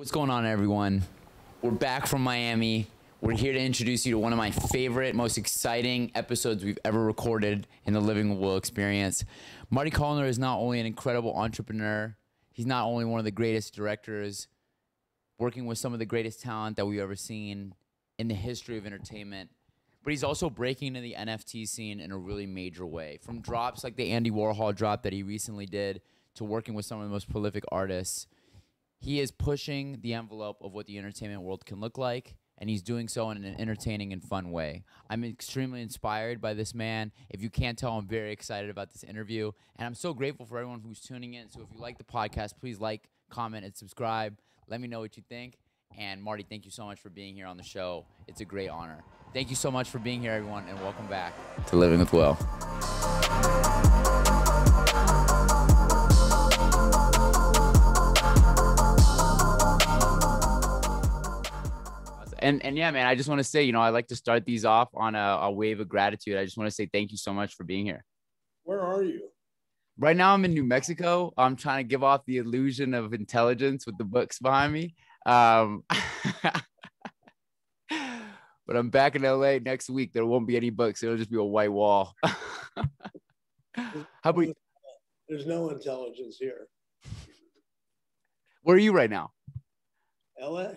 What's going on, everyone? We're back from Miami. We're here to introduce you to one of my favorite, most exciting episodes we've ever recorded in the Living with Will experience. Marty Callner is not only an incredible entrepreneur, he's not only one of the greatest directors, working with some of the greatest talent that we've ever seen in the history of entertainment, but he's also breaking into the NFT scene in a really major way. From drops like the Andy Warhol drop that he recently did to working with some of the most prolific artists, he is pushing the envelope of what the entertainment world can look like, and he's doing so in an entertaining and fun way. I'm extremely inspired by this man. If you can't tell, I'm very excited about this interview, and I'm so grateful for everyone who's tuning in. So if you like the podcast, please like, comment, and subscribe. Let me know what you think. And Marty, thank you so much for being here on the show. It's a great honor. Thank you so much for being here, everyone, and welcome back to Living with Will. And yeah, man, I just want to say, you know, I like to start these off on a wave of gratitude. I just want to say thank you so much for being here. Where are you? Right now, I'm in New Mexico. I'm trying to give off the illusion of intelligence with the books behind me. But I'm back in LA next week. There won't be any books. It'll just be a white wall. There's no intelligence here. Where are you right now? LA.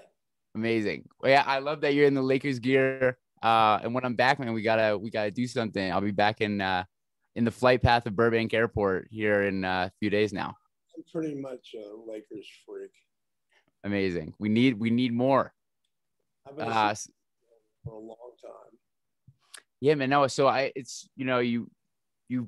Amazing. Well, yeah, I love that you're in the Lakers gear. And when I'm back, man, we gotta do something. I'll be back in the flight path of Burbank Airport here in a few days now. I'm pretty much a Lakers freak. Amazing. We need more. I've been for a long time. Yeah, man. No, so it's you know you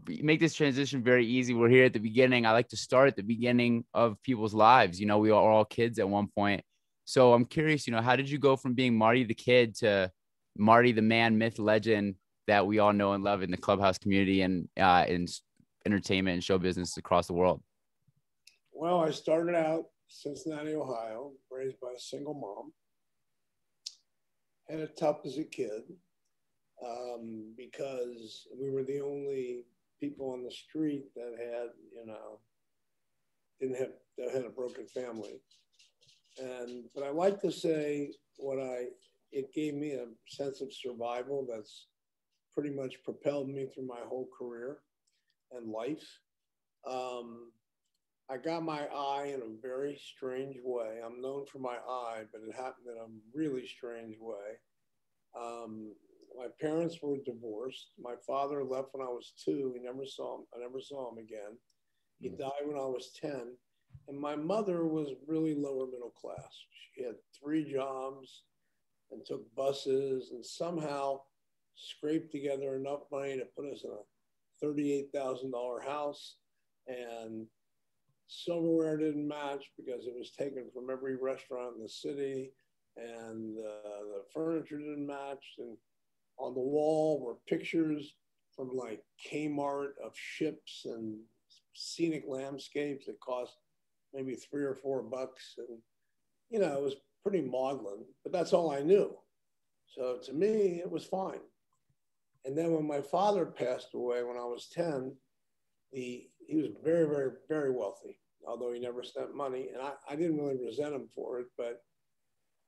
make this transition very easy. We're here at the beginning. I like to start at the beginning of people's lives. You know, we are all kids at one point. So I'm curious, you know, how did you go from being Marty the kid to Marty the man, myth, legend that we all know and love in the Clubhouse community and in entertainment and show business across the world? Well, I started out Cincinnati, Ohio, raised by a single mom. Had it tough as a kid because we were the only people on the street that had, you know, that had a broken family. But I like to say it gave me a sense of survival that's pretty much propelled me through my whole career and life. I got my eye in a very strange way. I'm known for my eye, but it happened in a really strange way. My parents were divorced. My father left when I was 2. I never saw him again. He died when I was 10. And my mother was really lower middle class. She had 3 jobs and took buses and somehow scraped together enough money to put us in a $38,000 house. And silverware didn't match because it was taken from every restaurant in the city. And the furniture didn't match. And on the wall were pictures from like Kmart of ships and scenic landscapes that cost maybe $3 or $4. And, you know, it was pretty maudlin, but that's all I knew. So to me, it was fine. And then when my father passed away when I was 10, he was very, very, very wealthy, although he never spent money. And I didn't really resent him for it, but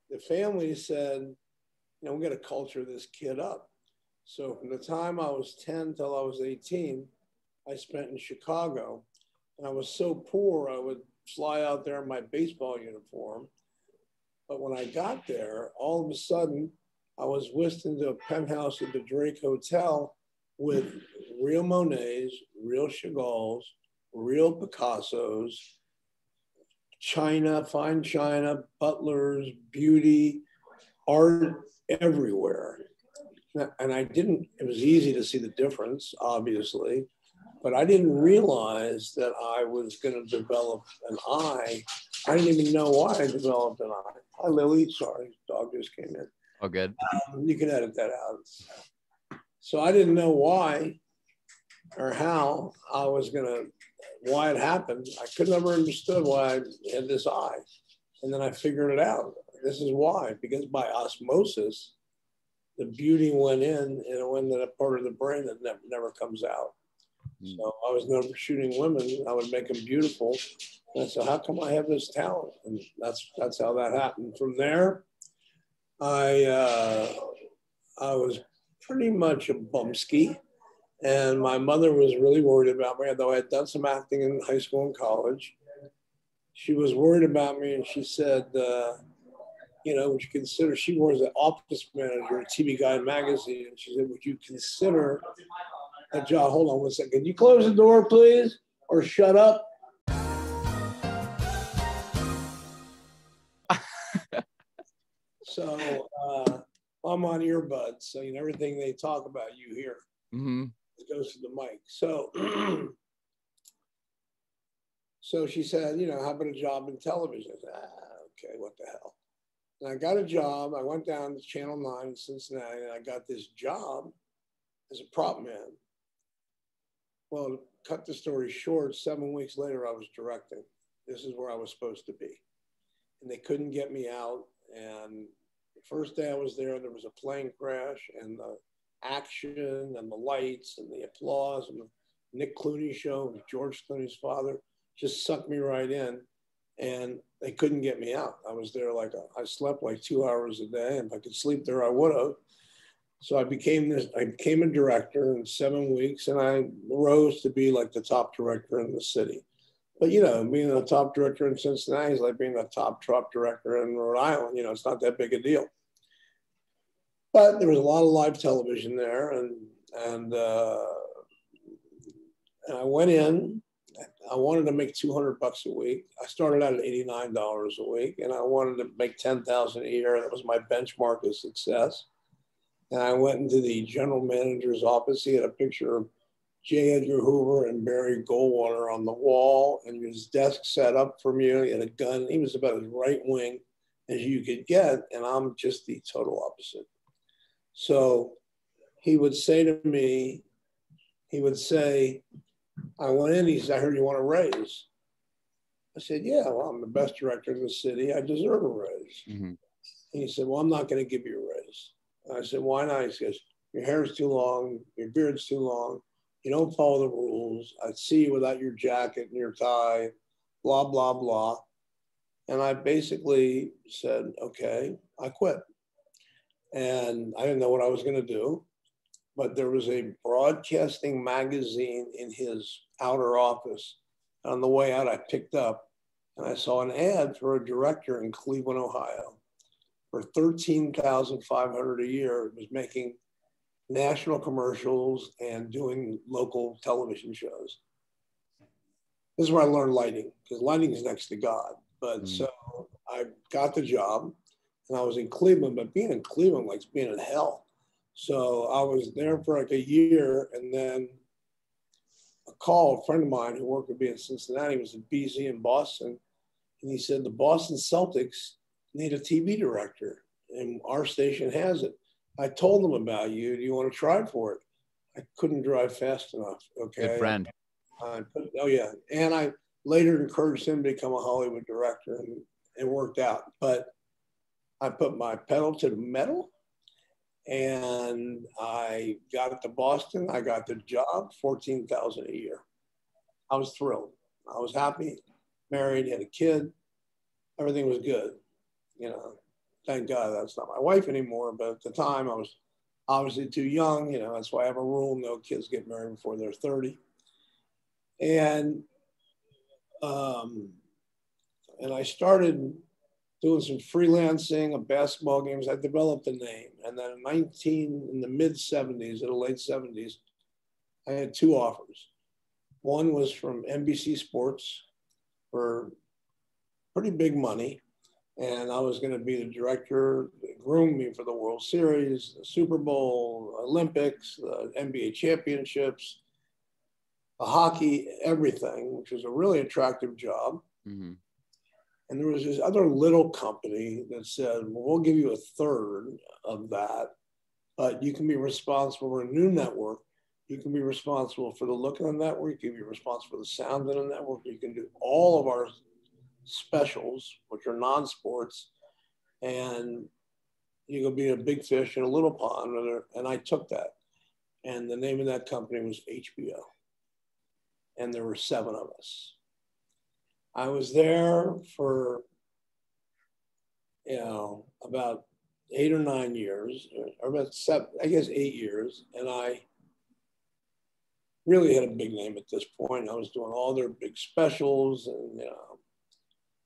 the family said, you know, we got to culture this kid up. So from the time I was 10 till I was 18, I spent in Chicago. And I was so poor, I would fly out there in my baseball uniform. But when I got there, all of a sudden, I was whisked into a penthouse at the Drake Hotel with real Monets, real Chagalls, real Picassos, china, fine china, butlers, beauty, art everywhere. And it was easy to see the difference, obviously. But I didn't realize that I was going to develop an eye. I didn't even know why I developed an eye. Hi, Lily. Sorry, dog just came in. Oh, good. You can edit that out. So I didn't know why or how I was going to, why it happened. I could never understood why I had this eye. And then I figured it out. This is why, because by osmosis, the beauty went in and it went to a part of the brain that never comes out. So I was never shooting women. I would make them beautiful. And I said, how come I have this talent? And that's how that happened. From there, I was pretty much a bumsky. And my mother was really worried about me, although I had done some acting in high school and college. She was worried about me, and she said, you know, would you consider, she was an office manager at TV Guide magazine, and she said, would you consider a job? Hold on one second. Can you close the door, please, or shut up? So I'm on earbuds, so you know, everything they talk about you hear. Mm-hmm. It goes to the mic. So, she said, you know, how about a job in television? I said, okay, what the hell? And I got a job. I went down to Channel 9 in Cincinnati, and I got this job as a prop man. Well, to cut the story short, 7 weeks later, I was directing. This is where I was supposed to be. And they couldn't get me out. And the first day I was there, there was a plane crash, and the action and the lights and the applause and the Nick Clooney show with George Clooney's father just sucked me right in, and they couldn't get me out. I was there like I slept like 2 hours a day, and if I could sleep there, I would have. So I became a director in 7 weeks, and I rose to be like the top director in the city. But you know, being a top director in Cincinnati is like being a top director in Rhode Island. You know, it's not that big a deal. But there was a lot of live television there, and I went in. I wanted to make $200 a week. I started out at $89 a week, and I wanted to make $10,000 a year. That was my benchmark of success. And I went into the general manager's office. He had a picture of J. Edgar Hoover and Barry Goldwater on the wall, and his desk set up for me. He had a gun. He was about as right wing as you could get, and I'm just the total opposite. So he would say to me, I went in, he said, I heard you want a raise. I said, yeah, well, I'm the best director in the city. I deserve a raise. Mm-hmm. And he said, well, I'm not going to give you a raise. And I said, why not? He says, your hair's too long. Your beard's too long. You don't follow the rules. I see you without your jacket and your tie, blah, blah, blah. And I basically said, okay, I quit. And I didn't know what I was going to do. But there was a broadcasting magazine in his outer office. On the way out, I picked up and I saw an ad for a director in Cleveland, Ohio, for $13,500 a year. It was making national commercials and doing local television shows. This is where I learned lighting, because lighting is next to God. But so I got the job, and I was in Cleveland, but being in Cleveland like being in hell. So I was there for like a year, and then a friend of mine who worked with me in Cincinnati was at BZ in Boston, and he said the Boston Celtics need a TV director, and our station has it. I told them about you. Do you want to try for it? I couldn't drive fast enough. Okay. Good friend. And I later encouraged him to become a Hollywood director, and it worked out. But I put my pedal to the metal. And I got to Boston. I got the job, $14,000 a year. I was thrilled. I was happy, married, had a kid. Everything was good. You know, thank God that's not my wife anymore. But at the time, I was obviously too young. You know, that's why I have a rule: no kids get married before they're 30. And I started doing some freelancing of basketball games. I developed a name. And then in the mid-70s or the late 70s, I had two offers. One was from NBC Sports for pretty big money. And I was going to be the director, groom me for the World Series, the Super Bowl, Olympics, the NBA championships, the hockey, everything, which was a really attractive job. Mm-hmm. And there was this other little company that said, well, we'll give you a third of that, but you can be responsible for a new network. You can be responsible for the look of the network. You can be responsible for the sound of the network. You can do all of our specials, which are non-sports, and you can be a big fish in a little pond. And I took that. And the name of that company was HBO. and there were 7 of us. I was there for, you know, about 8 or 9 years, or about 7, I guess 8 years, and I really had a big name at this point. I was doing all their big specials, and, you know,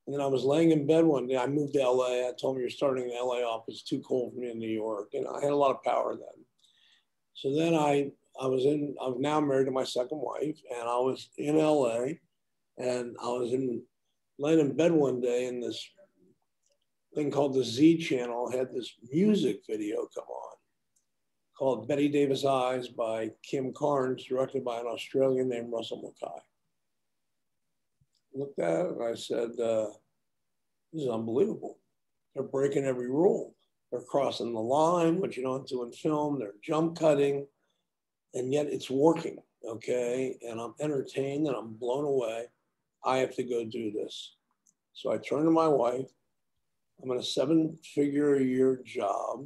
and then I was laying in bed one day. I moved to LA. I told them, you're starting the LA office, too cold for me in New York. And I had a lot of power then. So then I'm now married to my second wife, and I was in LA, and I was laying in bed one day, and this thing called the Z Channel had this music video come on called Bette Davis Eyes by Kim Carnes, directed by an Australian named Russell Mackay. Looked at it and I said, this is unbelievable. They're breaking every rule. They're crossing the line, which you don't do in film. They're jump cutting, and yet it's working, okay? And I'm entertained and I'm blown away. I have to go do this. So I turned to my wife. I'm in a 7-figure-a-year job,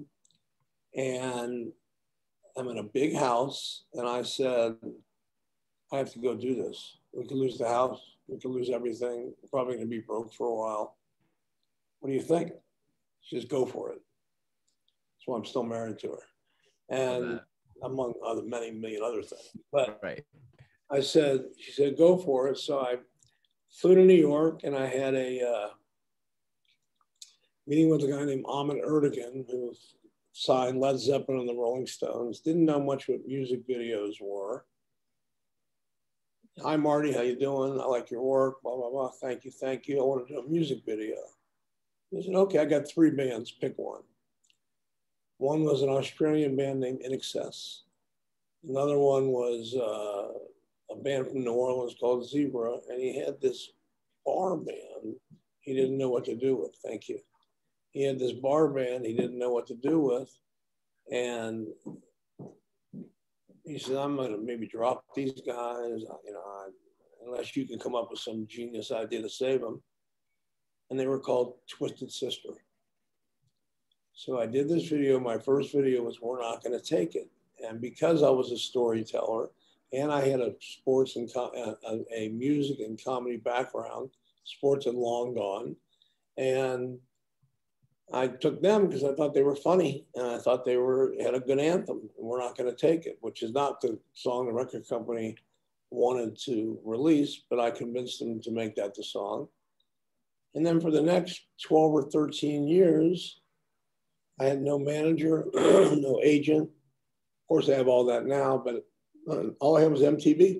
and I'm in a big house. And I said, I have to go do this. We could lose the house. We could lose everything. We're probably going to be broke for a while. What do you think? She says, go for it. That's why I'm still married to her. And among other many million other things. But right. I said, she said, go for it. So I flew to New York, and I had a meeting with a guy named Ahmet Erdogan, who signed Led Zeppelin and the Rolling Stones. Didn't know much what music videos were. Hi, Marty, how you doing? I like your work, blah, blah, blah. Thank you, thank you. I want to do a music video. He said, okay, I got 3 bands, pick one. One was an Australian band named In Excess. Another one was a band from New Orleans called Zebra, and he had this bar band he didn't know what to do with, thank you. He had this bar band he didn't know what to do with, and he said, I'm going to maybe drop these guys, you know, unless you can come up with some genius idea to save them. And they were called Twisted Sister. So I did this video. My first video was We're Not Going to Take It. And because I was a storyteller and I had a sports and a music and comedy background, sports had long gone. And I took them because I thought they were funny, and I thought they had a good anthem, and We're Not Going to Take It, which is not the song the record company wanted to release, but I convinced them to make that the song. And then for the next 12 or 13 years, I had no manager, no agent. Of course, I have all that now, but all I had was MTV,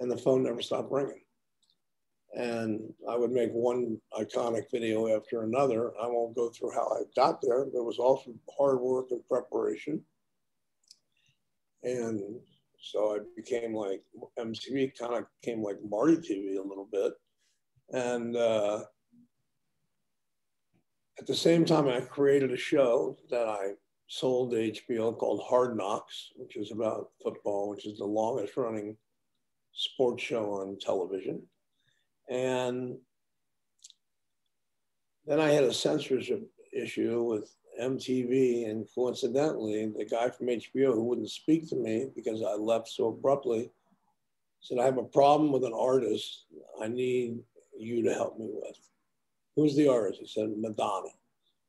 and the phone never stopped ringing. And I would make one iconic video after another. I won't go through how I got there, but it was all from hard work and preparation. And so I became like MTV, kind of came like Marty TV a little bit. And at the same time, I created a show that I sold to HBO called Hard Knocks, which is about football, which is the longest running sports show on television. And then I had a censorship issue with MTV, and coincidentally, the guy from HBO who wouldn't speak to me because I left so abruptly said, I have a problem with an artist I need you to help me with. Who's the artist? He said, Madonna.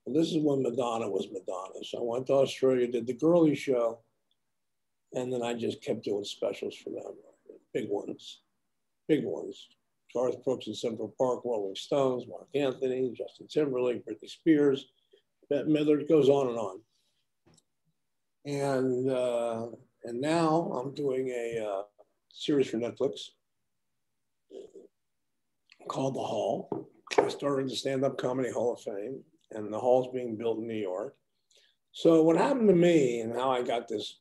And this is when Madonna was Madonna. So I went to Australia, did the girly show, and then I just kept doing specials for them, big ones. Garth Brooks in Central Park, Rolling Stones, Mark Anthony, Justin Timberlake, Britney Spears, Bette Midler, goes on. And now I'm doing a series for Netflix called The Hall. I started the Stand-Up Comedy Hall of Fame, and The Hall's being built in New York. So what happened to me and how I got this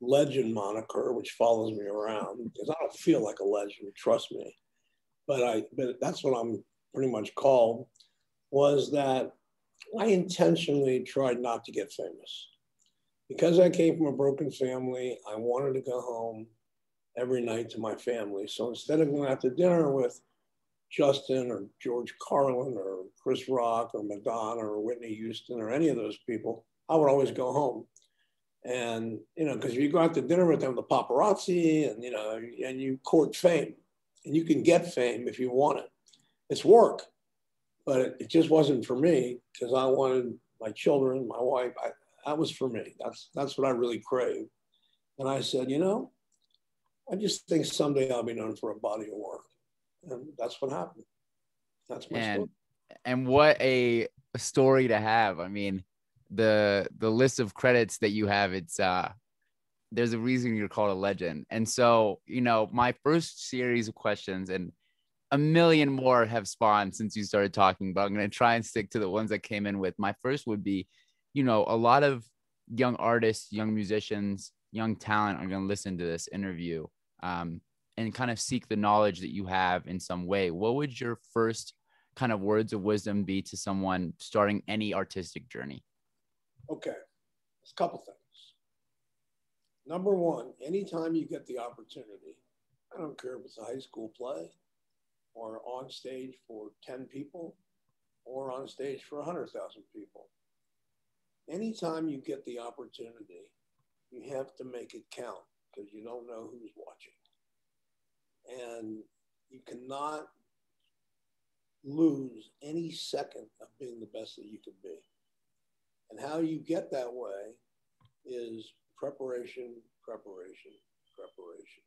legend moniker, which follows me around, because I don't feel like a legend, trust me. But that's what I'm pretty much called, was that I intentionally tried not to get famous. Because I came from a broken family, I wanted to go home every night to my family. So instead of going out to dinner with Justin or George Carlin or Chris Rock or Madonna or Whitney Houston or any of those people, I would always go home. And, you know, because you go out to dinner with them, the paparazzi, and, you know, and you court fame, and you can get fame if you want it. It's work, but it just wasn't for me, because I wanted my children, my wife. That was for me. That's what I really craved. And I said, you know, I just think someday I'll be known for a body of work. And that's what happened. That's my story. And what a story to have. I mean, the list of credits that you have, it's there's a reason you're called a legend. And so, you know, my first series of questions, and a million more have spawned since you started talking, but I'm going to try and stick to the ones that came in with. My first would be, you know, a lot of young artists, young musicians, young talent are going to listen to this interview and kind of seek the knowledge that you have in some way. What would your first kind of words of wisdom be to someone starting any artistic journey? Okay, there's a couple things. Number one, anytime you get the opportunity, I don't care if it's a high school play or on stage for 10 people or on stage for 100,000 people, anytime you get the opportunity, you have to make it count, because you don't know who's watching. And you cannot lose any second of being the best that you can be. And how you get that way is preparation, preparation, preparation.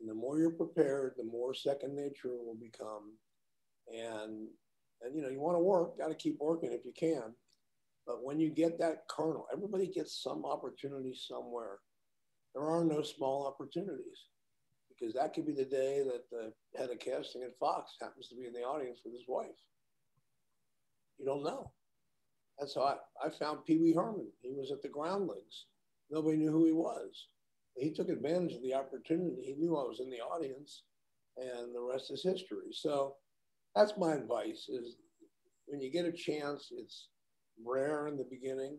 And the more you're prepared, the more second nature will become. And you know, you want to work, got to keep working if you can. But when you get that kernel, everybody gets some opportunity somewhere. There are no small opportunities, because that could be the day that the head of casting at Fox happens to be in the audience with his wife. You don't know. That's how I found Pee Wee Herman. He was at the Groundlings. Nobody knew who he was. He took advantage of the opportunity. He knew I was in the audience, and the rest is history. So that's my advice, is when you get a chance, it's rare in the beginning,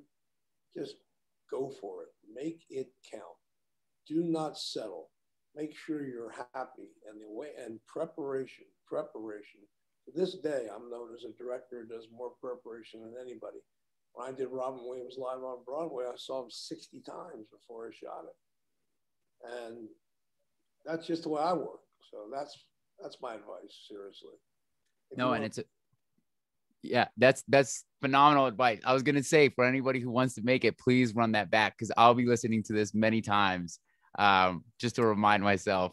just go for it. Make it count. Do not settle. Make sure you're happy, and the way, and preparation, preparation. To this day, I'm known as a director who does more preparation than anybody. When I did Robin Williams live on Broadway, I saw him 60 times before I shot it. And that's just the way I work. So that's my advice, seriously. If no, and it's a, yeah, that's phenomenal advice. I was going to say, for anybody who wants to make it, please run that back, because I'll be listening to this many times just to remind myself,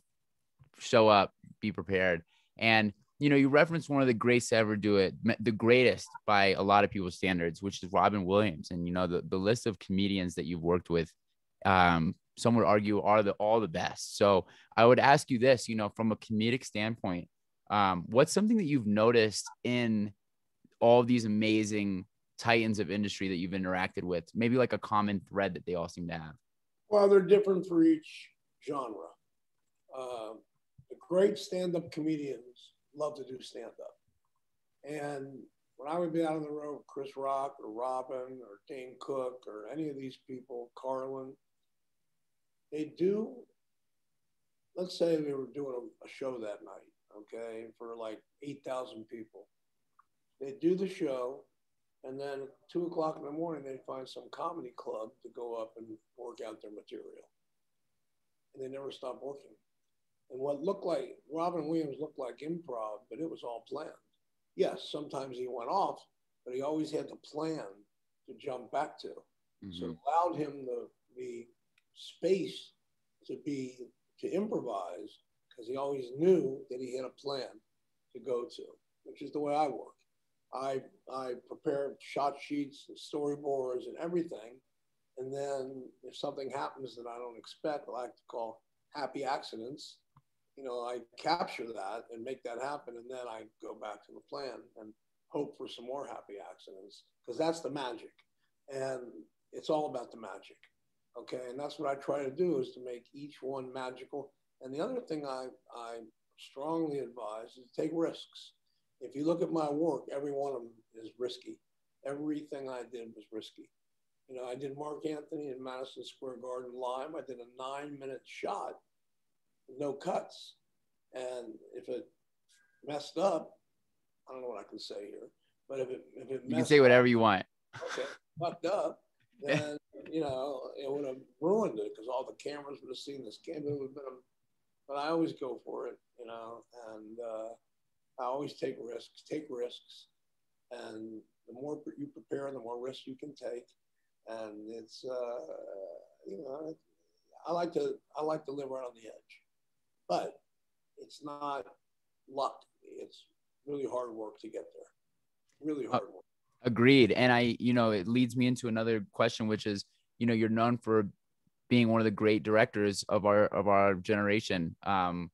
show up, be prepared. And, you know, you referenced one of the greats to ever do it, the greatest by a lot of people's standards, which is Robin Williams. And, you know, the list of comedians that you've worked with, some would argue are all the best. So I would ask you this, you know, from a comedic standpoint, what's something that you've noticed in all these amazing titans of industry that you've interacted with, maybe like a common thread that they all seem to have? Well, they're different for each genre. The great stand-up comedians love to do stand-up. And when I would be out on the road with Chris Rock or Robin or Dane Cook or any of these people, Carlin, they do, let's say they were doing a show that night, okay, for like 8,000 people. They do the show, and then at 2 o'clock in the morning, they find some comedy club to go up and work out their material. And they never stop working. And what looked like, Robin Williams looked like improv, but it was all planned. Yes, sometimes he went off, but he always had the plan to jump back to. Mm-hmm. So it allowed him the space to improvise, because he always knew that he had a plan to go to, which is the way I work. I prepared shot sheets and storyboards and everything. And then if something happens that I don't expect, I like to call happy accidents, you know, I capture that and make that happen. And then I go back to the plan and hope for some more happy accidents, because that's the magic. And it's all about the magic. Okay. And that's what I try to do, is to make each one magical. And the other thing I strongly advise is to take risks. If you look at my work, every one of them is risky. Everything I did was risky. You know, I did Mark Anthony in Madison Square Garden live. I did a 9-minute shot, no cuts. And if it messed up, I don't know what I can say here, but if it messed up. You can say whatever you want. Okay, fucked up, then you know it would have ruined it because all the cameras would have seen this kid. It would have been a, but I always go for it, you know, and I always take risks, and the more you prepare, the more risks you can take, and it's you know, I like to live right on the edge, but it's not luck. It's really hard work to get there. Really hard work. Agreed. And I, you know, it leads me into another question, which is, you know, you're known for being one of the great directors of our generation, of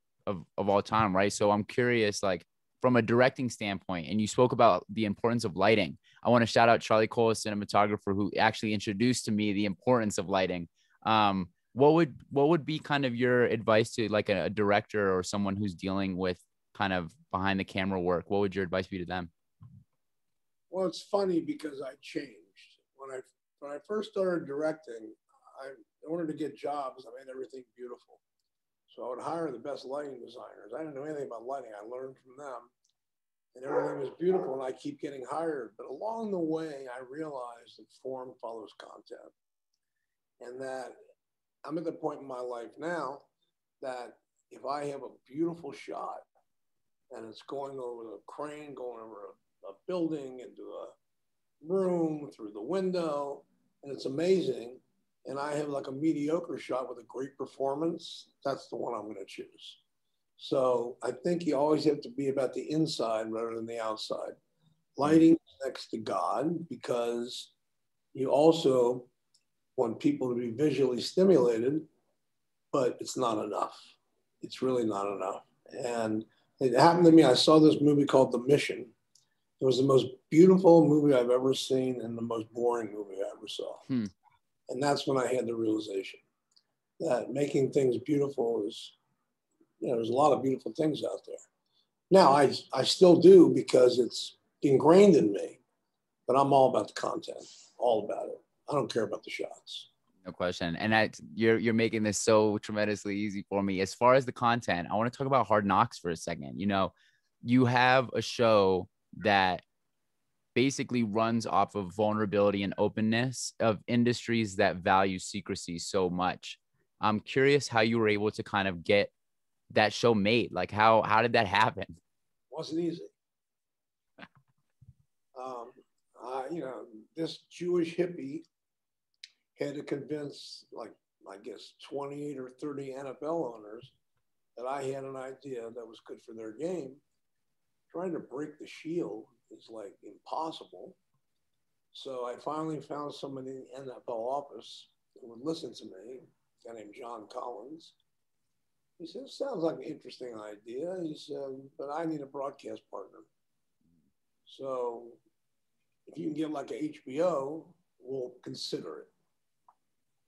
all time. Right. So I'm curious, like from a directing standpoint, and you spoke about the importance of lighting. I want to shout out Charlie Cole, a cinematographer who actually introduced to me the importance of lighting. What would be kind of your advice to like a director or someone who's dealing with kind of behind the camera work? What would your advice be to them? Well, it's funny because I changed. When I first started directing, in order to get jobs, I made everything beautiful. So I would hire the best lighting designers. I didn't know anything about lighting. I learned from them, and everything was beautiful, and I keep getting hired. But along the way, I realized that form follows content, and that I'm at the point in my life now that if I have a beautiful shot and it's going over a crane, going over a building, into a room, through the window, and it's amazing, and I have like a mediocre shot with a great performance, that's the one I'm going to choose. So I think you always have to be about the inside rather than the outside. Lighting is next to God, because you also want people to be visually stimulated, but it's not enough. It's really not enough. And it happened to me. I saw this movie called The Mission. It was the most beautiful movie I've ever seen and the most boring movie I ever saw. And that's when I had the realization that making things beautiful is, you know, there's a lot of beautiful things out there. Now, I still do because it's ingrained in me, but I'm all about the content, all about it. I don't care about the shots. No question. And you're making this so tremendously easy for me. As far as the content, I want to talk about Hard Knocks for a second. You know, you have a show that basically runs off of vulnerability and openness of industries that value secrecy so much. I'm curious how you were able to kind of get that show made. Like how did that happen? It wasn't easy. You know, this Jewish hippie had to convince, like, I guess 28 or 30 NFL owners that I had an idea that was good for their game. Trying to break the shield is like impossible. So I finally found somebody in the NFL office who would listen to me, a guy named John Collins. He said, sounds like an interesting idea. He said, but I need a broadcast partner. So if you can get like an HBO, we'll consider it.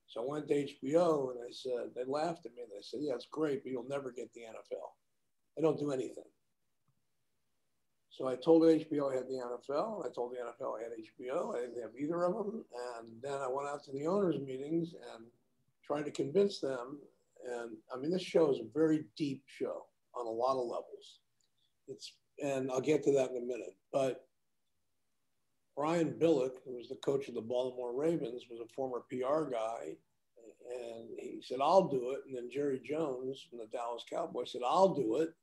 So I went to HBO and they laughed at me. They said, yeah, it's great, but you'll never get the NFL. They don't do anything. So I told HBO I had the NFL. I told the NFL I had HBO. I didn't have either of them. And then I went out to the owners' meetings and tried to convince them. And I mean, this show is a very deep show on a lot of levels. And I'll get to that in a minute. But Brian Billick, who was the coach of the Baltimore Ravens, was a former PR guy. And he said, I'll do it. And then Jerry Jones from the Dallas Cowboys said, I'll do it.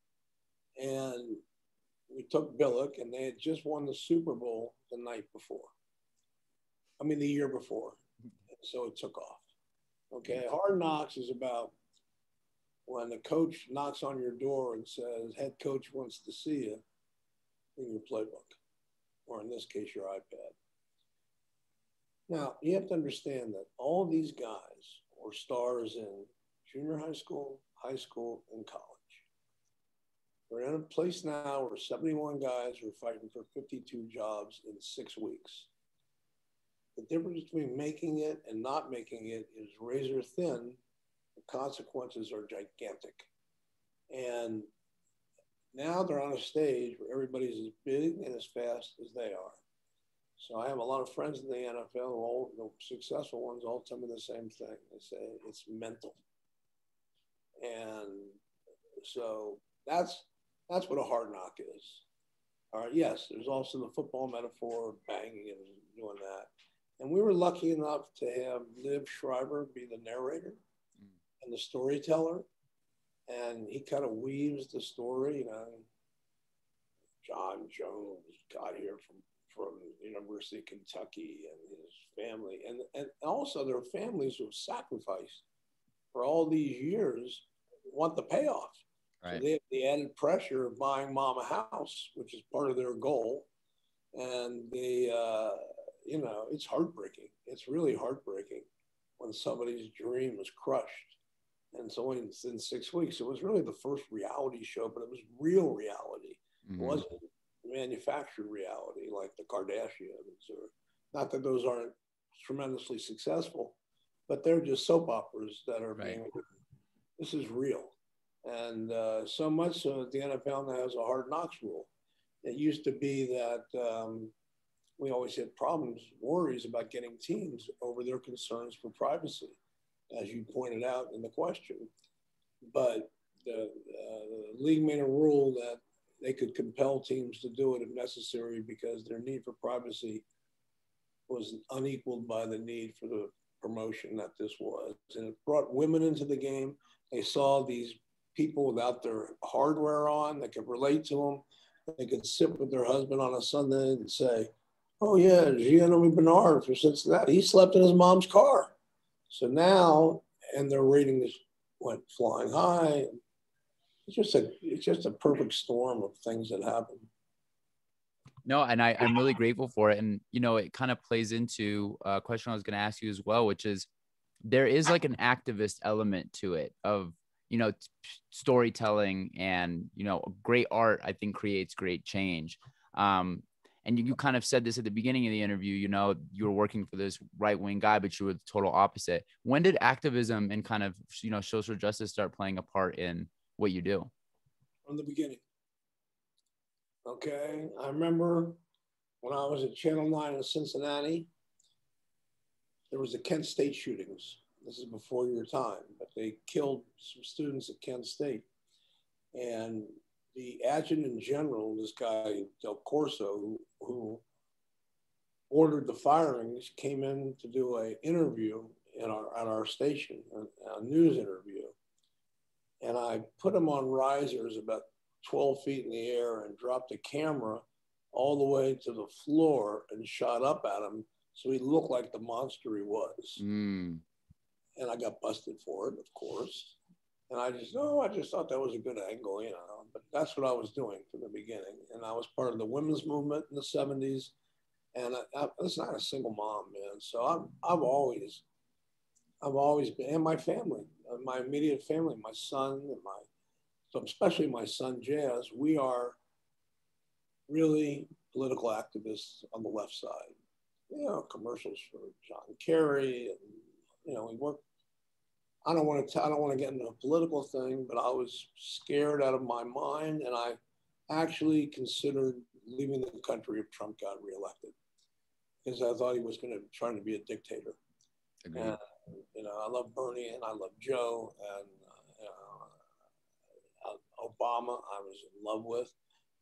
And we took Billick, and they had just won the Super Bowl the year before. So it took off. Okay. Hard Knocks is about when the coach knocks on your door and says, head coach wants to see you in your playbook, or in this case, your iPad. Now, you have to understand that all these guys were stars in junior high school, and college. We're in a place now where 71 guys are fighting for 52 jobs in 6 weeks. The difference between making it and not making it is razor thin. The consequences are gigantic. And now they're on a stage where everybody's as big and as fast as they are. So I have a lot of friends in the NFL, all the successful ones, all tell me the same thing. They say it's mental. And so that's what a hard knock is. All right, yes, there's also the football metaphor, banging and doing that. And we were lucky enough to have Liv Schreiber be the narrator and the storyteller. And he kind of weaves the story, you know. John Jones got here from the University of Kentucky and his family. And also their families who sacrificed for all these years want the payoff. Right. So they have the added pressure of buying mom a house, which is part of their goal. And they, you know, it's heartbreaking. It's really heartbreaking when somebody's dream is crushed. And so it's in 6 weeks. It was really the first reality show, but it was real reality. Mm-hmm. It wasn't manufactured reality like the Kardashians, or not that those aren't tremendously successful, but they're just soap operas that are being written. This is real. And so much so that the NFL now has a hard knocks rule. It used to be that we always had problems, worries about getting teams over their concerns for privacy, as you pointed out in the question. But the league made a rule that they could compel teams to do it if necessary because their need for privacy was unequaled by the need for the promotion that this was. And it brought women into the game. They saw these people without their hardware on, they could relate to them. They could sit with their husband on a Sunday and say, oh yeah, Giannomi Bernard for Cincinnati, he slept in his mom's car. So now, and their ratings went flying high. It's just a perfect storm of things that happen. No, and I'm really grateful for it. And, you know, it kind of plays into a question I was going to ask you as well, which is there is like an activist element to it of, you know, storytelling and, you know, great art, I think, creates great change. And you kind of said this at the beginning of the interview, you know, you were working for this right-wing guy, but you were the total opposite. When did activism and kind of, you know, social justice start playing a part in what you do? From the beginning. Okay. I remember when I was at Channel 9 in Cincinnati, there was the Kent State shootings. This is before your time, but they killed some students at Kent State. And the adjutant general, this guy, Del Corso, who ordered the firings, came in to do an interview at our station, a news interview. And I put him on risers about 12 feet in the air and dropped the camera all the way to the floor and shot up at him so he looked like the monster he was. Mm. And I got busted for it, of course. And I just thought that was a good angle, you know, but that's what I was doing from the beginning. And I was part of the women's movement in the 70s. And it's not a single mom, man. So I've always been, and my family, my immediate family, my son, and especially my son, Jazz, we are really political activists on the left side. You know, commercials for John Kerry, and, you know, we work. I don't want to get into a political thing, but I was scared out of my mind, and I actually considered leaving the country if Trump got reelected, because I thought he was going to trying to be a dictator. Agreed. And, you know, I love Bernie and I love Joe and Obama. I was in love with,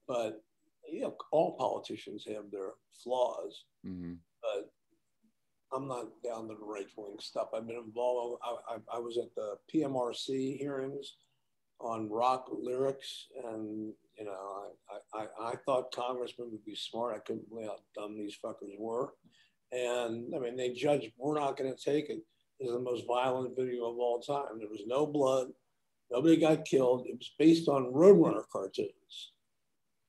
but you know, all politicians have their flaws. Mm-hmm. But I'm not down to the right-wing stuff. I've been involved. I was at the PMRC hearings on rock lyrics, and you know, I thought congressmen would be smart. I couldn't believe how dumb these fuckers were. And I mean, they judged "We're Not Going to Take It" as the most violent video of all time. There was no blood. Nobody got killed. It was based on Roadrunner cartoons.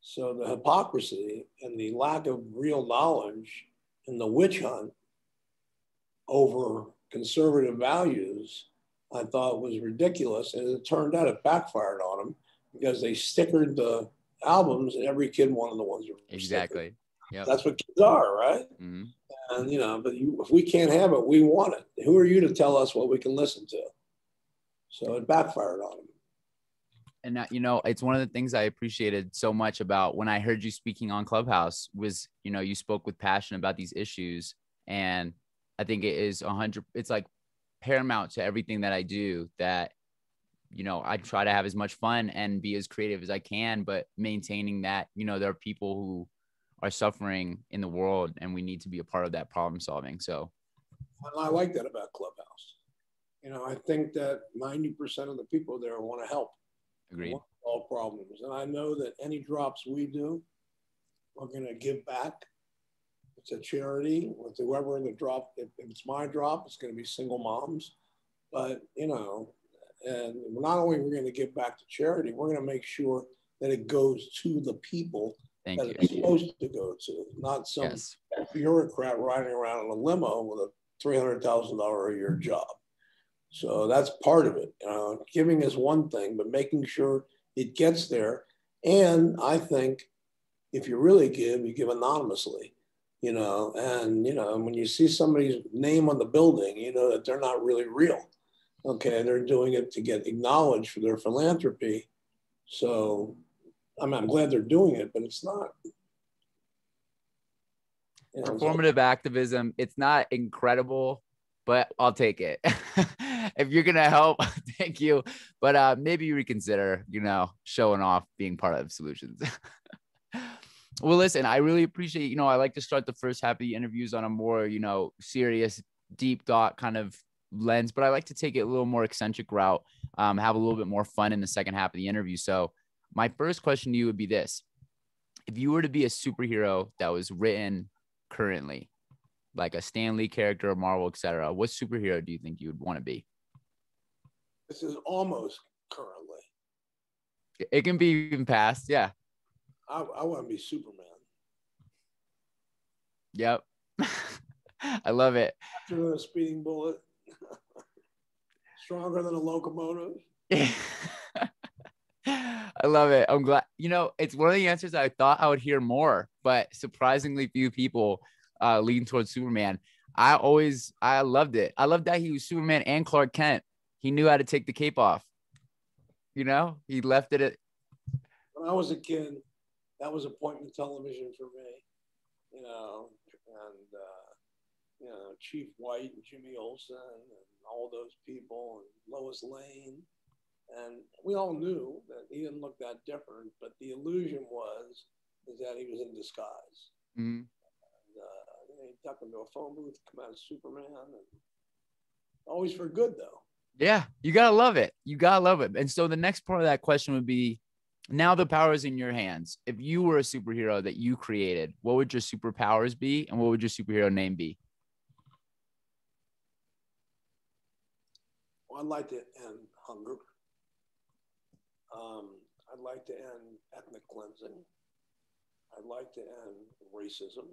So the hypocrisy and the lack of real knowledge and the witch hunt over conservative values, I thought was ridiculous. And as it turned out, it backfired on them because they stickered the albums and every kid wanted the ones. Exactly. Yep. That's what kids are, right? Mm-hmm. And, you know, but if we can't have it, we want it. Who are you to tell us what we can listen to? So it backfired on them. And, that, you know, it's one of the things I appreciated so much about when I heard you speaking on Clubhouse was, you know, you spoke with passion about these issues. And I think it is 100. It's like paramount to everything that I do that, you know, I try to have as much fun and be as creative as I can, but maintaining that, you know, there are people who are suffering in the world, and we need to be a part of that problem solving. So, well, I like that about Clubhouse. You know, I think that 90% of the people there want to help. Agreed. Want to solve problems, and I know that any drops we do, we're going to give back. It's a charity with whoever in the drop. If it's my drop, it's going to be single moms. But, you know, and not only we're going to give back to charity, we're going to make sure that it goes to the people it's supposed to go to, not some bureaucrat riding around in a limo with a $300,000 a year job. So that's part of it. Giving is one thing, but making sure it gets there. And I think if you really give, you give anonymously. You know, and, you know, when you see somebody's name on the building, you know that they're not really real. Okay, they're doing it to get acknowledged for their philanthropy. So, I mean, I'm glad they're doing it, but it's not. You know, performative activism, it's not incredible, but I'll take it. If you're going to help, thank you. But maybe you reconsider, you know, showing off being part of solutions. Well, listen, I really appreciate, you know, I like to start the first half of the interviews on a more, you know, serious, deep thought kind of lens, but I like to take it a little more eccentric route, have a little bit more fun in the second half of the interview. So my first question to you would be this. If you were to be a superhero that was written currently, like a Stan Lee character or Marvel, et cetera, what superhero do you think you would want to be? This is almost currently. It can be even past, yeah. I want to be Superman. Yep. I love it. Faster than a speeding bullet. Stronger than a locomotive. I love it. I'm glad. You know, it's one of the answers I thought I would hear more, but surprisingly few people lean towards Superman. I loved it. I loved that he was Superman and Clark Kent. He knew how to take the cape off. You know, he left it at. When I was a kid, that was appointment television for me, you know, and, you know, Chief White and Jimmy Olsen and all those people and Lois Lane. And we all knew that he didn't look that different, but the illusion was, is that he was in disguise. Mm-hmm. And, you know, he ducked into a phone booth, come out as Superman. And always for good, though. Yeah, you got to love it. You got to love it. And so the next part of that question would be, now the power is in your hands. If you were a superhero that you created, what would your superpowers be and what would your superhero name be? Well, I'd like to end hunger. I'd like to end ethnic cleansing. I'd like to end racism.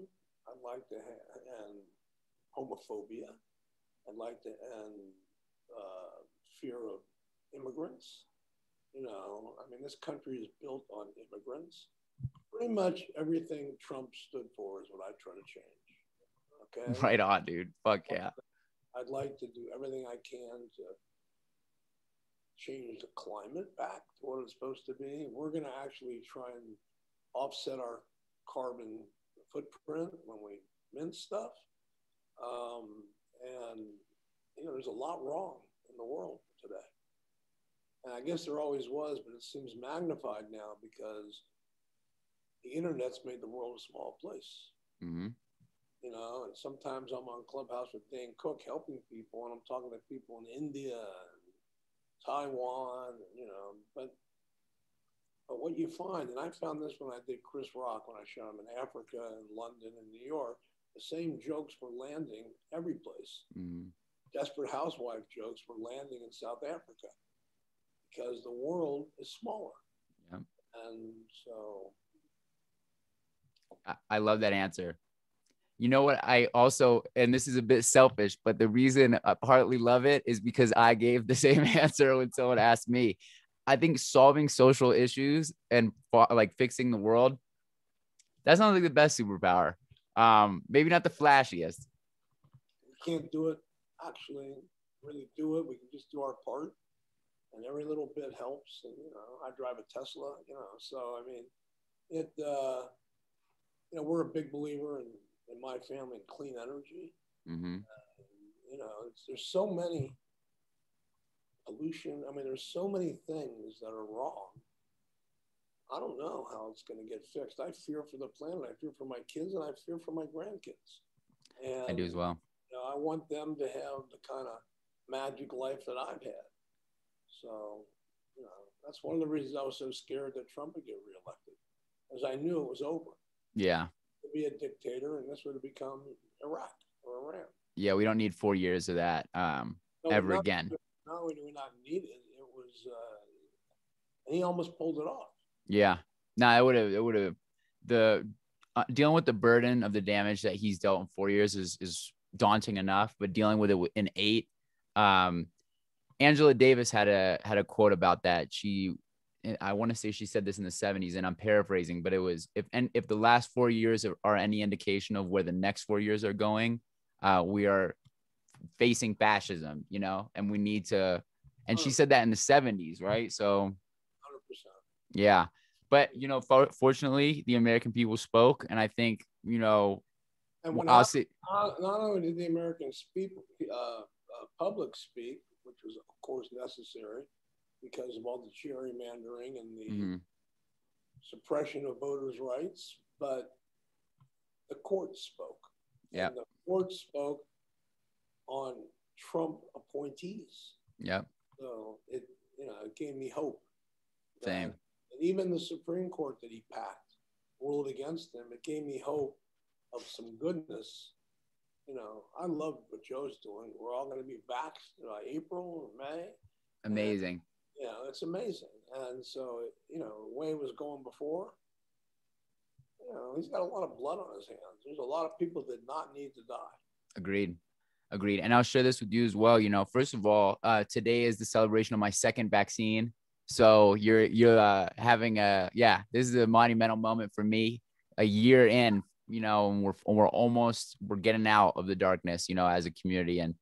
I'd like to end homophobia. I'd like to end fear of immigrants. You know, I mean, this country is built on immigrants. Pretty much everything Trump stood for is what I try to change. Okay. Right on, dude. Fuck yeah. I'd like to do everything I can to change the climate back to what it's supposed to be. We're going to actually try and offset our carbon footprint when we mint stuff. And, you know, there's a lot wrong in the world today. And I guess there always was, but it seems magnified now because the internet's made the world a small place. Mm-hmm. You know, and sometimes I'm on Clubhouse with Dane Cook helping people, and I'm talking to people in India and Taiwan, and, you know, but what you find, and I found this when I did Chris Rock, when I shot him in Africa and London and New York, the same jokes were landing every place. Mm-hmm. Desperate housewife jokes were landing in South Africa. Because the world is smaller. Yeah. And so. I love that answer. You know what? I also, and this is a bit selfish, but the reason I partly love it is because I gave the same answer when someone asked me. I think solving social issues and like fixing the world, that sounds like the best superpower. Maybe not the flashiest. We can't do it, actually, really do it. We can just do our part. And every little bit helps. And, you know, I drive a Tesla, you know, so, I mean, it, you know, we're a big believer in my family in clean energy. Mm-hmm. You know, there's so many pollution. I mean, there's so many things that are wrong. I don't know how it's going to get fixed. I fear for the planet. I fear for my kids, and I fear for my grandkids. And I do as well. You know, I want them to have the kind of magic life that I've had. So, you know, that's one of the reasons I was so scared that Trump would get reelected, because I knew it was over. Yeah. To be a dictator, and this would have become Iraq or Iran. Yeah, we don't need 4 years of that ever again. No, we do not need it. It was, and he almost pulled it off. Yeah. No, it would have dealing with the burden of the damage that he's dealt in 4 years is daunting enough, but dealing with it in 8, Angela Davis had a quote about that. I want to say she said this in the 70s, and I'm paraphrasing, but it was, if the last 4 years are any indication of where the next 4 years are going, we are facing fascism, you know, and we need to, and she said that in the 70s, right? So 100%. Yeah. But, you know, fortunately, the American people spoke, and I think, you know, and when not only did the American public speak, which was, of course, necessary because of all the gerrymandering and the suppression of voters' rights, but the courts spoke. Yeah. The courts spoke on Trump appointees. Yeah. So it gave me hope. Same. And even the Supreme Court that he packed ruled against him. It gave me hope of some goodness. You know, I love what Joe's doing. We're all going to be back April or May. Amazing. Yeah, you know, it's amazing. And so, you know, the way it was going before, you know, he's got a lot of blood on his hands. There's a lot of people that not need to die. Agreed. And I'll share this with you as well. You know, first of all, today is the celebration of my second vaccine. So you're having this is a monumental moment for me, a year in, you know, and we're getting out of the darkness, you know, as a community. And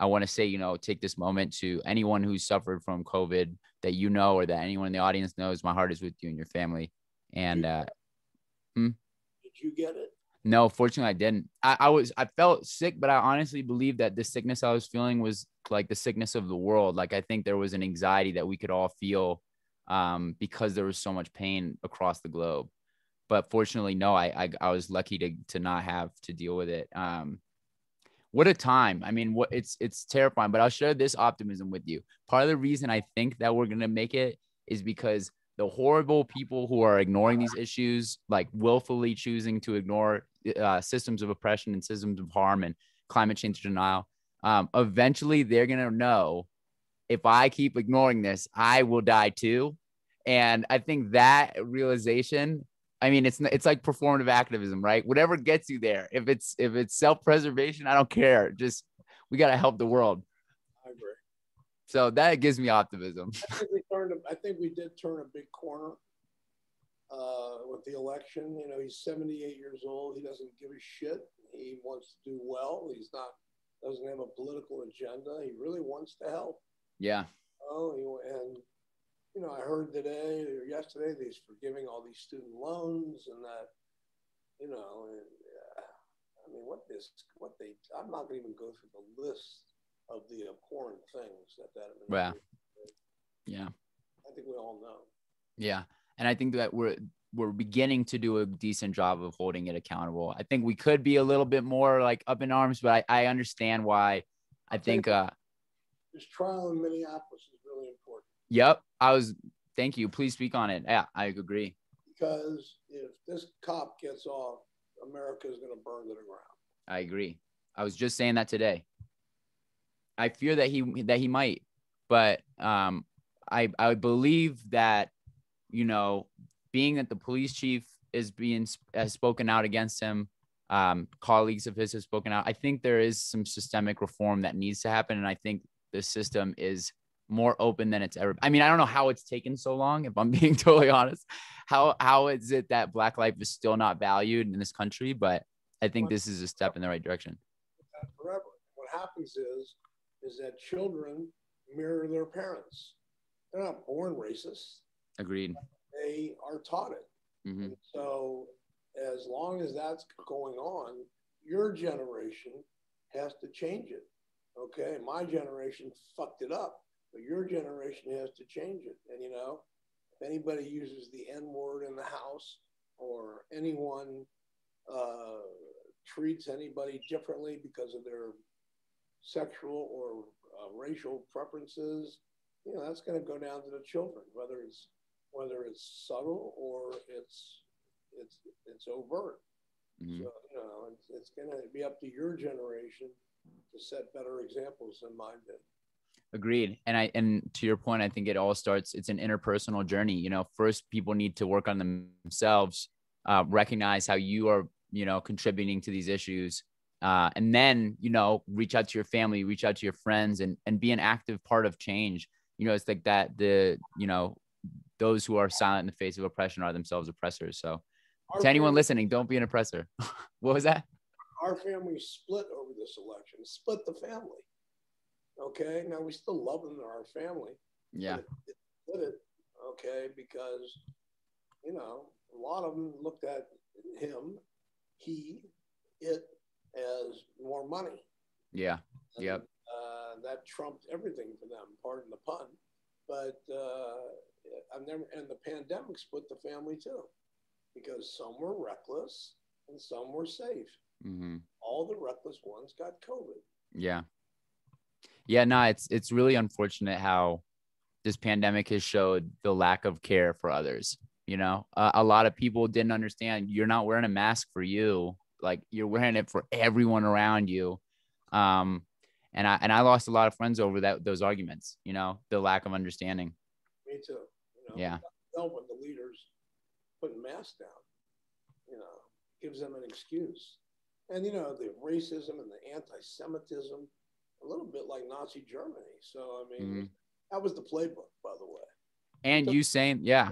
I want to say, you know, take this moment to anyone who's suffered from COVID that, you know, or that anyone in the audience knows, my heart is with you and your family. And, did you get it? No, fortunately I didn't. I felt sick, but I honestly believe that the sickness I was feeling was like the sickness of the world. Like, I think there was an anxiety that we could all feel because there was so much pain across the globe. But fortunately, no, I was lucky to not have to deal with it. What a time. I mean, it's terrifying, but I'll share this optimism with you. Part of the reason I think that we're going to make it is because the horrible people who are ignoring these issues, like willfully choosing to ignore systems of oppression and systems of harm and climate change denial, eventually they're going to know, if I keep ignoring this, I will die too. And I think that realization, I mean, it's like performative activism, right? Whatever gets you there. If it's self-preservation, I don't care. Just, we got to help the world. I agree. So that gives me optimism. I think we did turn a big corner with the election. You know, he's 78 years old. He doesn't give a shit. He wants to do well. He's doesn't have a political agenda. He really wants to help. Yeah. Oh, and you know, I heard today or yesterday that he's forgiving all these student loans and that. You know, I mean, I'm not going to even go through the list of the abhorrent things that administration. Yeah. I think we all know. Yeah. And I think that we're beginning to do a decent job of holding it accountable. I think we could be a little bit more like up in arms, but I understand why. I think this trial in Minneapolis is really important. Yep. Thank you. Please speak on it. Yeah, I agree. Because if this cop gets off, America is going to burn to the ground. I agree. I was just saying that today. I fear that he might, but I believe that, you know, being that the police chief has spoken out against him, colleagues of his have spoken out. I think there is some systemic reform that needs to happen. And I think the system is more open than it's ever. I mean, I don't know how it's taken so long, if I'm being totally honest. How is it that Black life is still not valued in this country? But I think this is a step in the right direction. Forever. What happens is that children mirror their parents. They're not born racist. Agreed. They are taught it. Mm-hmm. So as long as that's going on, your generation has to change it. Okay. My generation fucked it up, but your generation has to change it. And, you know, if anybody uses the N-word in the house or anyone treats anybody differently because of their sexual or racial preferences, you know, that's going to go down to the children, whether it's subtle or it's overt. Mm-hmm. So, you know, it's going to be up to your generation to set better examples than mine did. Agreed. And to your point, I think it all starts, it's an interpersonal journey. You know, first people need to work on themselves, recognize how you are, you know, contributing to these issues. And then, you know, reach out to your family, reach out to your friends, and be an active part of change. You know, it's like that, you know, those who are silent in the face of oppression are themselves oppressors. So to anyone listening, don't be an oppressor. What was that? Our family split over this election, split the family. Okay. Now we still love them, our family. Yeah. It split it. Okay. Because, you know, a lot of them looked at him, it as more money. Yeah. And, yep. That trumped everything for them, pardon the pun, but and the pandemic split the family too, because some were reckless and some were safe. Mm-hmm. All the reckless ones got COVID. Yeah. Yeah, no, it's really unfortunate how this pandemic has showed the lack of care for others. You know, a lot of people didn't understand you're not wearing a mask for you. Like, you're wearing it for everyone around you. And I lost a lot of friends over those arguments, you know, the lack of understanding. Me too. You know, yeah. When the leaders putting masks down, you know, gives them an excuse. And, you know, the racism and the anti-Semitism, a little bit like Nazi Germany. So, I mean, mm-hmm. That was the playbook, by the way. And so, you saying, yeah.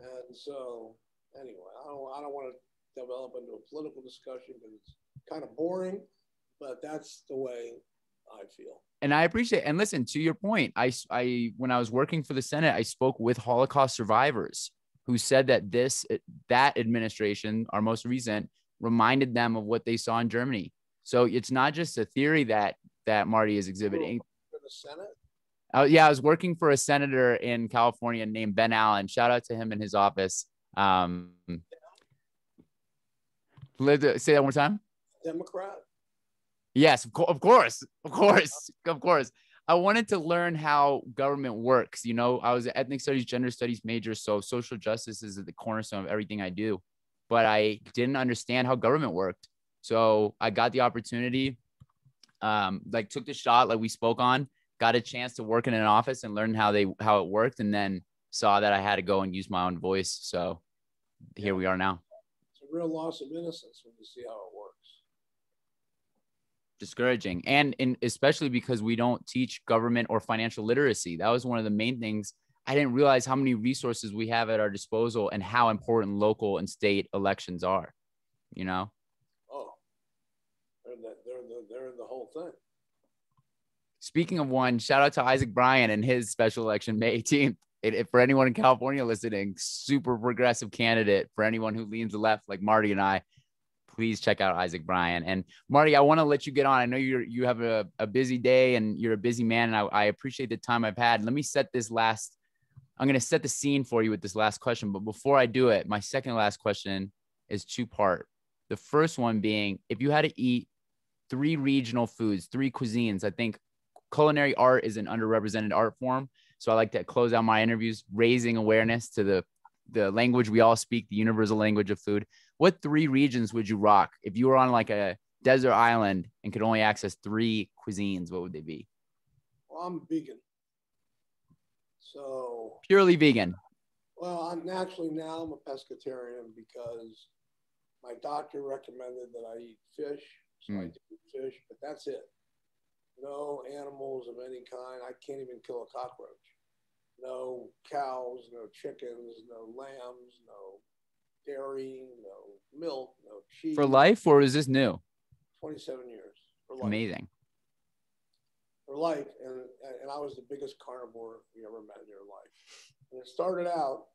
And so, anyway, I don't want to develop into a political discussion because it's kind of boring, but that's the way I feel. And I appreciate it. And listen, to your point, I when I was working for the Senate, I spoke with Holocaust survivors who said that that administration, our most recent, reminded them of what they saw in Germany. So it's not just a theory that Marty is exhibiting. For the Senate? Yeah, I was working for a senator in California named Ben Allen. Shout out to him and his office. Say that one more time. Democrat? Yes, of course. I wanted to learn how government works. You know, I was an ethnic studies, gender studies major, so social justice is at the cornerstone of everything I do. But I didn't understand how government worked. So I got the opportunity, took the shot, like we spoke on, got a chance to work in an office and learn how it worked, and then saw that I had to go and use my own voice. So here we are now. It's a real loss of innocence when you see how it works. Discouraging. And especially because we don't teach government or financial literacy. That was one of the main things. I didn't realize how many resources we have at our disposal and how important local and state elections are, you know? They're the whole thing. Speaking of one, shout out to Isaac Bryan and his special election, May 18th. For anyone in California listening, super progressive candidate. For anyone who leans the left, like Marty and I, please check out Isaac Bryan. And Marty, I want to let you get on. I know you have a busy day and you're a busy man, and I appreciate the time I've had. Let me set this last. I'm going to set the scene for you with this last question. But before I do it, my second last question is two-part. The first one being, if you had to eat three regional foods, three cuisines. I think culinary art is an underrepresented art form. So I like to close out my interviews, raising awareness to the language we all speak, the universal language of food. What three regions would you rock? If you were on like a desert island and could only access three cuisines, what would they be? Well, I'm vegan. So purely vegan. Well, I'm a pescatarian because my doctor recommended that I eat fish. So I do fish, but that's it. No animals of any kind. I can't even kill a cockroach. No cows, no chickens, no lambs, no dairy, no milk, no cheese. For life, or is this new? 27 years. For life. Amazing. For life, and I was the biggest carnivore you ever met in your life. And it started out,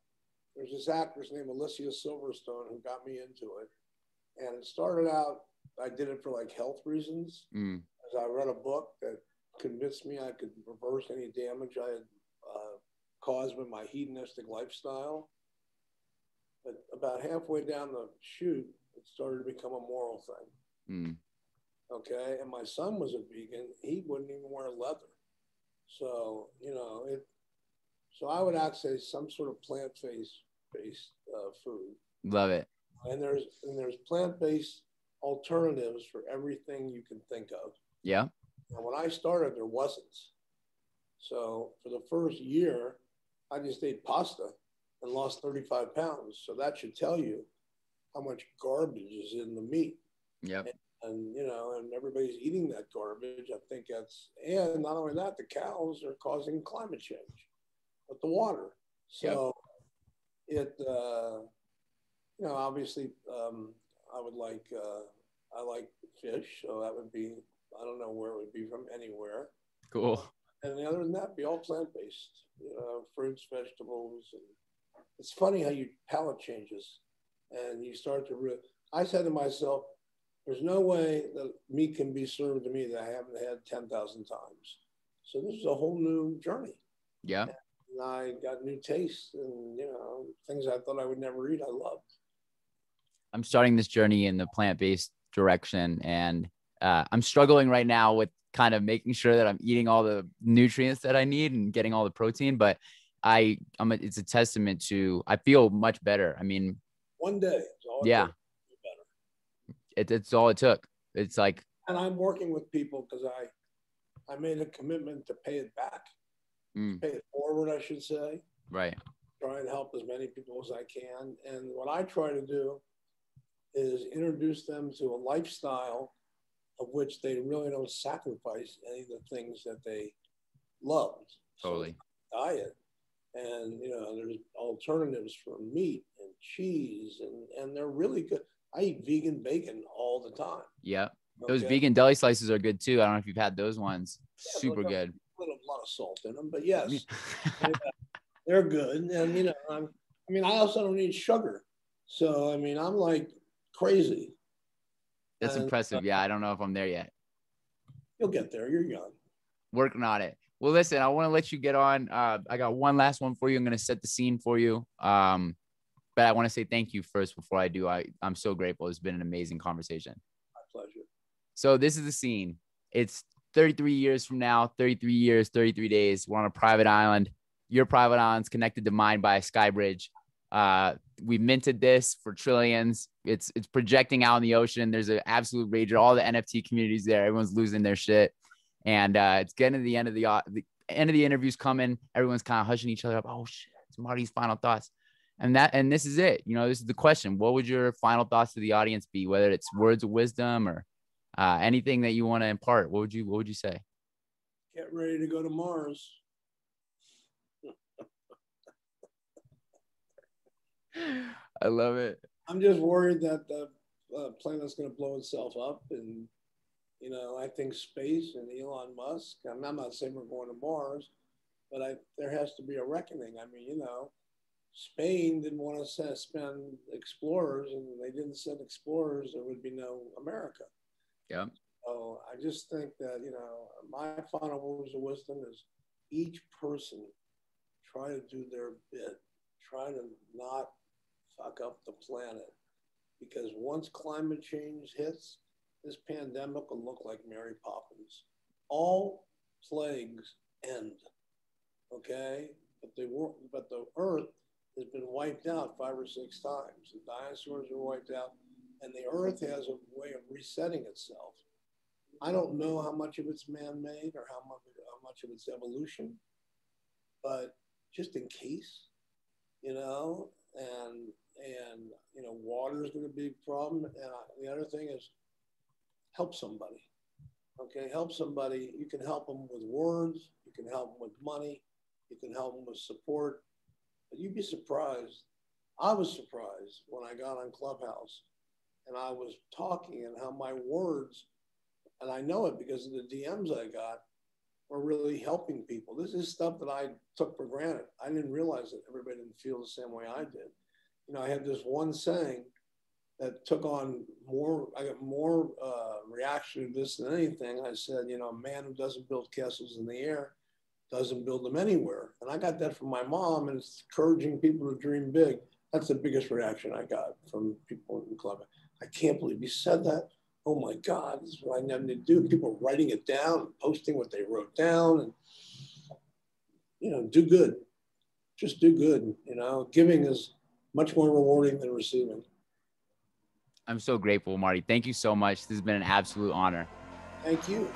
there's this actress named Alicia Silverstone who got me into it. And it started out, I did it for like health reasons. As I read a book that convinced me I could reverse any damage I had caused by my hedonistic lifestyle. But about halfway down the chute, it started to become a moral thing. Mm. Okay, and my son was a vegan. He wouldn't even wear leather. So, you know, it. So I would actually say some sort of plant-based food. Love it. And there's plant-based alternatives for everything you can think of. Yeah. And when I started, there wasn't. So for the first year, I just ate pasta and lost 35 pounds. So that should tell you how much garbage is in the meat. Yep. And you know, and everybody's eating that garbage. I think that's, and not only that, the cows are causing climate change with the water. So yep. It, you know, obviously I would like, I like fish. So that would be, I don't know where it would be from, anywhere. Cool. And other than that, be all plant-based, you know, fruits, vegetables. And it's funny how your palate changes and you start to, I said to myself, there's no way that meat can be served to me that I haven't had 10,000 times. So this is a whole new journey. Yeah. And I got new tastes and, you know, things I thought I would never eat, I loved. I'm starting this journey in the plant-based direction, and I'm struggling right now with kind of making sure that I'm eating all the nutrients that I need and getting all the protein, but it's a testament to, I feel much better. I mean, one day. Yeah. It's all it took. It's like, and I'm working with people because I made a commitment to pay it back, pay it forward, I should say. Right. Try and help as many people as I can. And what I try to do is introduce them to a lifestyle of which they really don't sacrifice any of the things that they loved. Totally. So diet. And, you know, there's alternatives for meat and cheese, and they're really good. I eat vegan bacon all the time. Yeah. Okay? Those vegan deli slices are good too. I don't know if you've had those ones. Yeah, super good. A lot of salt in them, but yes, they're good. And, you know, I also don't eat sugar. So, I mean, I'm like crazy. That's impressive. Yeah. I don't know if I'm there yet. You'll get there. You're young. Working on it. Well, listen, I want to let you get on. I got one last one for you. I'm going to set the scene for you. But I want to say thank you first before I do. I'm so grateful. It's been an amazing conversation. My pleasure. So this is the scene. It's 33 years from now, 33 years, 33 days. We're on a private island. Your private island's connected to mine by a sky bridge. We minted this for trillions. It's projecting out in the ocean. There's an absolute rage. All the NFT communities there. Everyone's losing their shit. And it's getting to the end of the interview's coming. Everyone's kind of hushing each other up. Oh, shit. It's Marty's final thoughts. And this is it. You know, this is the question. What would your final thoughts to the audience be? Whether it's words of wisdom or anything that you want to impart, what would you say? Get ready to go to Mars. I love it. I'm just worried that the planet's going to blow itself up, and you know, I think space and Elon Musk. I'm not saying we're going to Mars, but there has to be a reckoning. I mean, you know. Spain didn't want to spend explorers, and they didn't send explorers, there would be no America. Yeah. So I just think that, you know, my final words of wisdom is each person try to do their bit, try to not fuck up the planet. Because once climate change hits, this pandemic will look like Mary Poppins. All plagues end, okay? But the earth has been wiped out 5 or 6 times. The dinosaurs were wiped out, and the earth has a way of resetting itself. I don't know how much of it's man-made or how much of it's evolution, but just in case, you know, and you know, water is going to be a big problem. And the other thing is help somebody, okay? Help somebody. You can help them with words. You can help them with money. You can help them with support. You'd be surprised. I was surprised when I got on Clubhouse and I was talking, and how my words, and I know it because of the DMs I got, were really helping people. This is stuff that I took for granted. I didn't realize that everybody didn't feel the same way I did. You know, I had this one saying that took on more, I got more reaction to this than anything. I said, you know, a man who doesn't build castles in the air doesn't build them anywhere. And I got that from my mom, and it's encouraging people to dream big. That's the biggest reaction I got from people in Clubhouse. I can't believe you said that. Oh my God, this is what I never did do. People writing it down, and posting what they wrote down, and you know, do good. Just do good. You know, giving is much more rewarding than receiving. I'm so grateful, Marty. Thank you so much. This has been an absolute honor. Thank you.